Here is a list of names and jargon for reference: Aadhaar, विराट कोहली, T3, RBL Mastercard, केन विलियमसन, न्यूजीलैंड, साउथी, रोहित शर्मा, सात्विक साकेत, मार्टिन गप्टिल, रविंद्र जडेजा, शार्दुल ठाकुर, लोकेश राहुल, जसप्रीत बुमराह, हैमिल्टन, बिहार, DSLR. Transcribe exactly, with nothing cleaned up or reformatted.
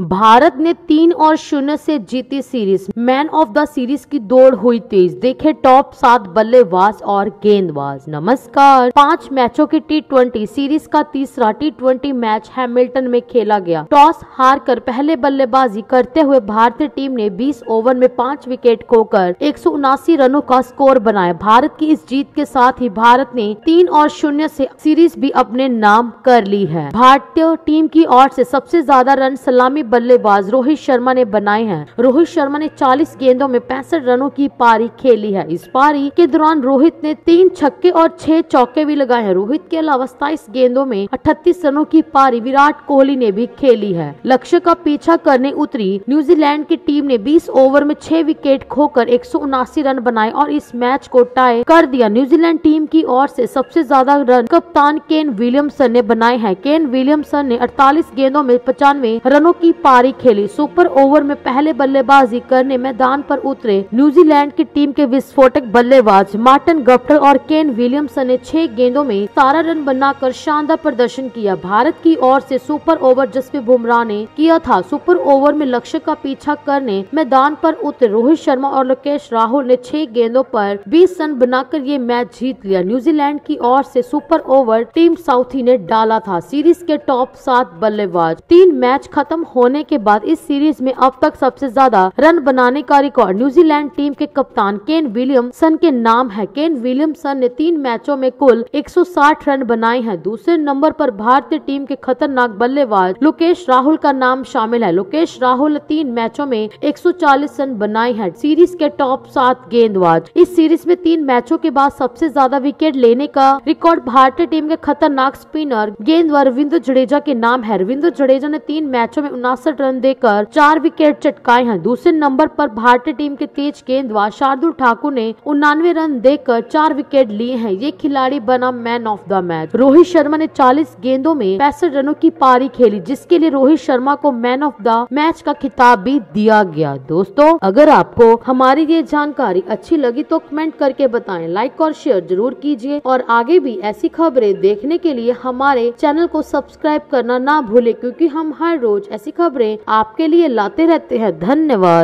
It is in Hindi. भारत ने तीन और शून्य से जीती series. Man of the series की दौड़ हुई तेज, देखे टॉप सात बल्लेबाज और गेंदबाज। नमस्कार। पांच मैचों की टी ट्वेंटी सीरीज का तीसरा टी ट्वेंटी मैच हैमिल्टन में खेला गया। टॉस हार कर पहले बल्लेबाजी करते हुए भारतीय टीम ने बीस ओवर में पांच विकेट खोकर एक सौ उनासी रनों का स्कोर बनाया। भारत की इस जीत के साथ ही भारत ने तीन और शून्य से सीरीज भी अपने नाम कर ली है। भारतीय टीम की ओर से सबसे ज्यादा रन सलामी बल्लेबाज रोहित शर्मा ने बनाए हैं। रोहित शर्मा ने चालीस गेंदों में पैंसठ रनों की पारी खेली है। इस पारी के दौरान रोहित ने तीन छक्के और छह चौके भी लगाए हैं। रोहित के अलावा सताइस गेंदों में अठतीस रनों की पारी विराट कोहली ने भी खेली है। लक्ष्य का पीछा करने उतरी न्यूजीलैंड की टीम ने बीस ओवर में छह विकेट खोकर एक सौ उनासी रन बनाए और इस मैच को टाई कर दिया। न्यूजीलैंड टीम की ओर से सबसे ज्यादा रन कप्तान केन विलियमसन ने बनाए हैं। केन विलियमसन ने अड़तालीस गेंदों में पचानवे रनों की पारी खेली। सुपर ओवर में पहले बल्लेबाजी करने मैदान पर उतरे न्यूजीलैंड की टीम के विस्फोटक बल्लेबाज मार्टिन गप्टिल और केन विलियमसन ने छह गेंदों में सारा रन बनाकर शानदार प्रदर्शन किया। भारत की ओर से सुपर ओवर जसप्रीत बुमराह ने किया था। सुपर ओवर में लक्ष्य का पीछा करने मैदान पर उतरे रोहित शर्मा और लोकेश राहुल ने छह गेंदों पर बीस रन बनाकर ये मैच जीत लिया। न्यूजीलैंड की ओर से सुपर ओवर टीम साउथी ने डाला था। सीरीज के टॉप सात बल्लेबाज। तीन मैच खत्म होने के बाद इस सीरीज में अब तक सबसे ज्यादा रन बनाने का रिकॉर्ड न्यूजीलैंड टीम के कप्तान केन विलियमसन के नाम है। केन विलियमसन ने तीन मैचों में कुल एक सौ साठ रन बनाए हैं। दूसरे नंबर पर भारतीय टीम के खतरनाक बल्लेबाज लोकेश राहुल का नाम शामिल है। लोकेश राहुल ने तीन मैचों में एक सौ चालीस रन बनाए हैं। सीरीज के टॉप सात गेंदबाज। इस सीरीज में तीन मैचों के बाद सबसे ज्यादा विकेट लेने का रिकॉर्ड भारतीय टीम के खतरनाक स्पिनर गेंदबाज रविंद्र जडेजा के नाम है। रविंद्र जडेजा ने तीन मैचों में उनसठ रन देकर चार विकेट चटकाए हैं। दूसरे नंबर पर भारतीय टीम के तेज गेंदबाज शार्दुल ठाकुर ने उन्नानवे रन देकर चार विकेट लिए हैं। ये खिलाड़ी बना man of the match. रोहित शर्मा ने चालीस गेंदों में पैंसठ रनों की पारी खेली, जिसके लिए रोहित शर्मा को मैन ऑफ द मैच का खिताब भी दिया गया। दोस्तों, अगर आपको हमारी ये जानकारी अच्छी लगी तो कमेंट करके बताएं, लाइक और शेयर जरूर कीजिए और आगे भी ऐसी खबरें देखने के लिए हमारे चैनल को सब्सक्राइब करना ना भूले, क्योंकि हम हर रोज ऐसी खबरें आपके लिए लाते रहते हैं। धन्यवाद।